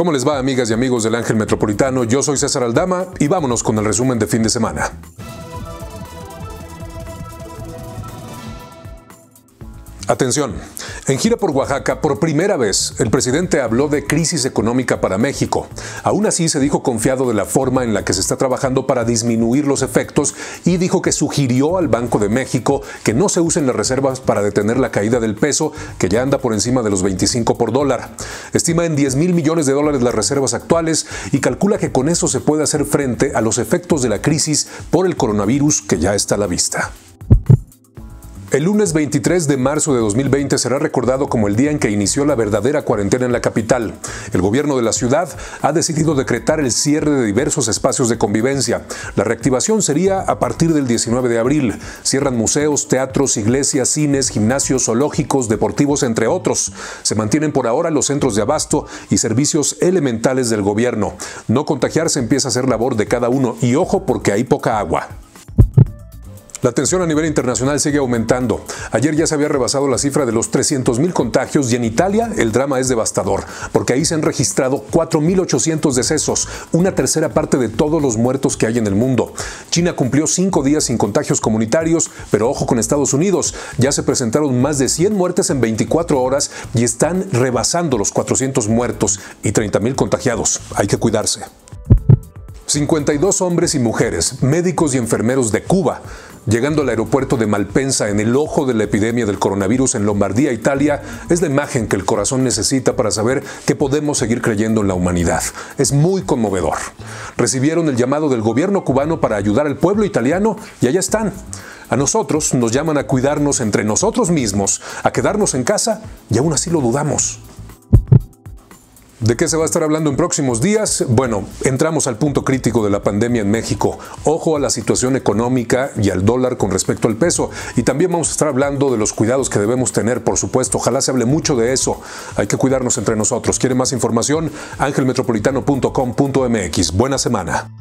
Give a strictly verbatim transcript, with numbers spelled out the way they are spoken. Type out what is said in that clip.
¿Cómo les va, amigas y amigos del Ángel Metropolitano? Yo soy César Aldama y vámonos con el resumen de fin de semana. Atención, en gira por Oaxaca, por primera vez, el presidente habló de crisis económica para México. Aún así, se dijo confiado de la forma en la que se está trabajando para disminuir los efectos y dijo que sugirió al Banco de México que no se usen las reservas para detener la caída del peso, que ya anda por encima de los veinticinco por dólar. Estima en diez mil millones de dólares las reservas actuales y calcula que con eso se puede hacer frente a los efectos de la crisis por el coronavirus que ya está a la vista. El lunes veintitrés de marzo de dos mil veinte será recordado como el día en que inició la verdadera cuarentena en la capital. El gobierno de la ciudad ha decidido decretar el cierre de diversos espacios de convivencia. La reactivación sería a partir del diecinueve de abril. Cierran museos, teatros, iglesias, cines, gimnasios, zoológicos, deportivos, entre otros. Se mantienen por ahora los centros de abasto y servicios elementales del gobierno. No contagiarse empieza a ser labor de cada uno y ojo porque hay poca agua. La tensión a nivel internacional sigue aumentando. Ayer ya se había rebasado la cifra de los trescientos mil contagios y en Italia el drama es devastador, porque ahí se han registrado cuatro mil ochocientos decesos, una tercera parte de todos los muertos que hay en el mundo. China cumplió cinco días sin contagios comunitarios, pero ojo con Estados Unidos. Ya se presentaron más de cien muertes en veinticuatro horas y están rebasando los cuatrocientos muertos y treinta mil contagiados. Hay que cuidarse. cincuenta y dos hombres y mujeres, médicos y enfermeros de Cuba, llegando al aeropuerto de Malpensa en el ojo de la epidemia del coronavirus en Lombardía, Italia, es la imagen que el corazón necesita para saber que podemos seguir creyendo en la humanidad. Es muy conmovedor. Recibieron el llamado del gobierno cubano para ayudar al pueblo italiano y allá están. A nosotros nos llaman a cuidarnos entre nosotros mismos, a quedarnos en casa y aún así lo dudamos. ¿De qué se va a estar hablando en próximos días? Bueno, entramos al punto crítico de la pandemia en México. Ojo a la situación económica y al dólar con respecto al peso. Y también vamos a estar hablando de los cuidados que debemos tener, por supuesto. Ojalá se hable mucho de eso. Hay que cuidarnos entre nosotros. ¿Quiere más información? ángel metropolitano punto com punto m x. Buena semana.